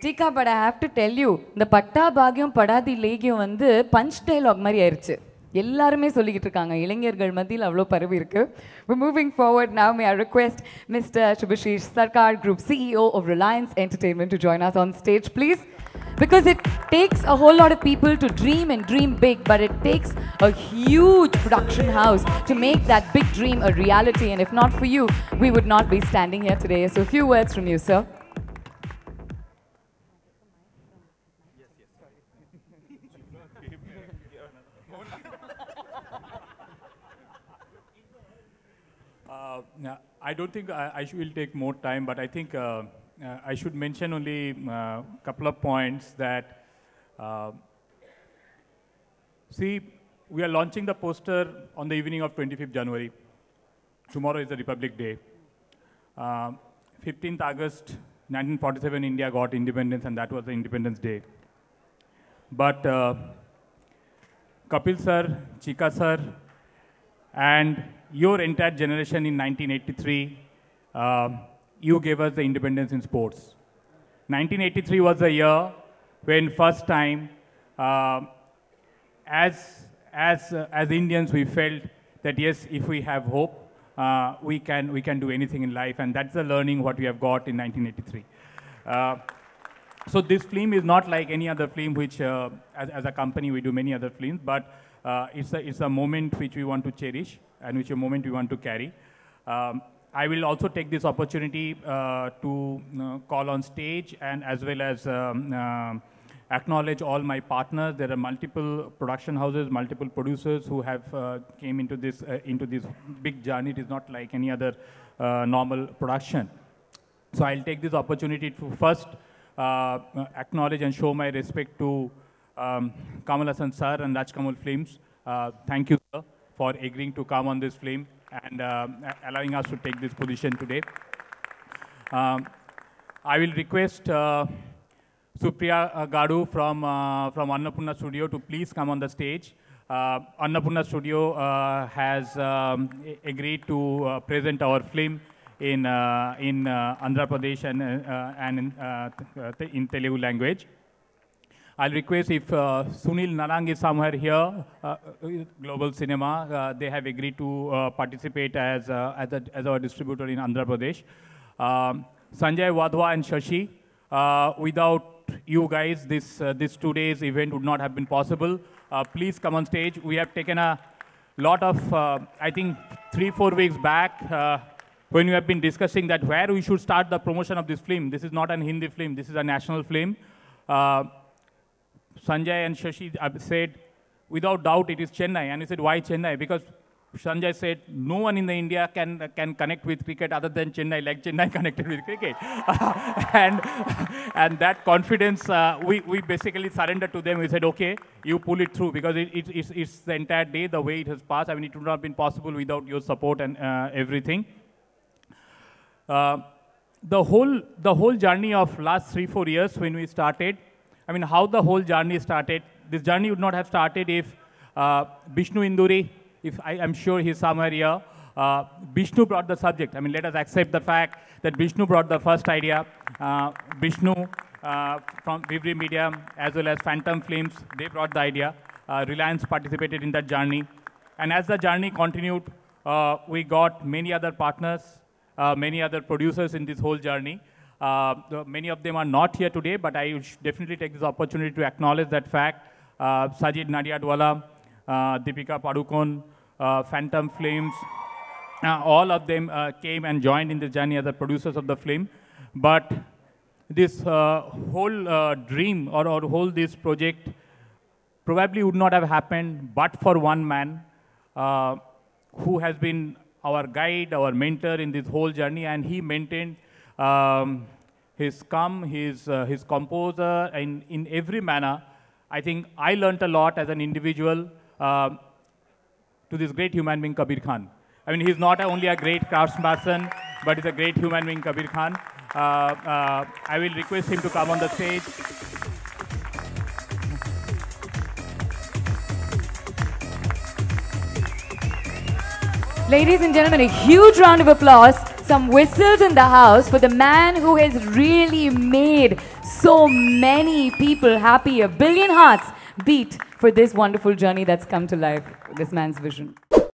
Chika, but I have to tell you, the Patta Bhagyam Padadi Legyo and the punch dialogue Mari Arichu. எல்லாருமே சொல்லிக்கிட்டு இருக்காங்க இளைஞர்கள் மத்தியில் அவ்ளோ பரவி இருக்கு. We're moving forward now. May I request Mr. Shibasish Sarkar, Group CEO of Reliance Entertainment, to join us on stage, please. Because it takes a whole lot of people to dream and dream big, but it takes a huge production house to make that big dream a reality. And if not for you, we would not be standing here today. So a few words from you, sir. I don't think I will take more time, but I think I should mention only a couple of points that, see, we are launching the poster on the evening of 25th January. Tomorrow is the Republic Day. 15th August 1947, India got independence, and that was the Independence Day. But Kapil sir, Chika sir, and your entire generation in 1983, you gave us the independence in sports. 1983 was the year when first time, as Indians, we felt that yes, if we have hope, we can do anything in life, and that's the learning what we have got in 1983. So this film is not like any other film, which as a company we do many other films, but it's a moment which we want to cherish, and which a moment we want to carry. I will also take this opportunity to call on stage and as well as acknowledge all my partners. There are multiple production houses, multiple producers who have came into this big journey. It is not like any other normal production. So I'll take this opportunity to first acknowledge and show my respect to Kamal Hasan sir and Raj Kamal Films. Thank you, sir, for agreeing to come on this film and allowing us to take this position today. I will request Supriya Gadu from Annapurna Studio to please come on the stage. Annapurna Studio has agreed to present our film in Andhra Pradesh and in Telugu language. I'll request if Sunil Narang is somewhere here, Global Cinema, they have agreed to participate as our distributor in Andhra Pradesh. Sanjay Wadhwa and Shashi, without you guys, this 2 days event would not have been possible. Please come on stage. We have taken a lot of, I think, 3-4 weeks back, when we have been discussing that where we should start the promotion of this film. This is not an Hindi film. This is a national film. Sanjay and Shashi said, without doubt, it is Chennai. And he said, why Chennai? Because Sanjay said, no one in the India can connect with cricket other than Chennai, like Chennai connected with cricket. and that confidence, we basically surrendered to them. We said, okay, you pull it through, because it's the entire day, the way it has passed. I mean, it would not have been possible without your support and everything. The whole journey of last 3-4 years when we started, I mean, how the whole journey started. This journey would not have started if Vishnu Induri, if I'm sure he's somewhere here, Vishnu brought the subject. I mean, let us accept the fact that Vishnu brought the first idea. Vishnu from Vivri Media, as well as Phantom Films, they brought the idea. Reliance participated in that journey. And as the journey continued, we got many other partners, many other producers in this whole journey. Many of them are not here today, but I will definitely take this opportunity to acknowledge that fact. Sajid Nadiadwala, Deepika Padukone, Phantom Films, all of them came and joined in the journey as the producers of the film. But this whole dream or whole this project probably would not have happened but for one man who has been our guide, our mentor in this whole journey, and he maintained his calm, his composure, and in every manner. I think I learnt a lot as an individual to this great human being, Kabir Khan. I mean, he's not only a great craftsperson, but he's a great human being, Kabir Khan. I will request him to come on the stage. Ladies and gentlemen, a huge round of applause Some whistles in the house for the man who has really made so many people happy. A billion hearts beat for this wonderful journey that's come to life. This man's vision.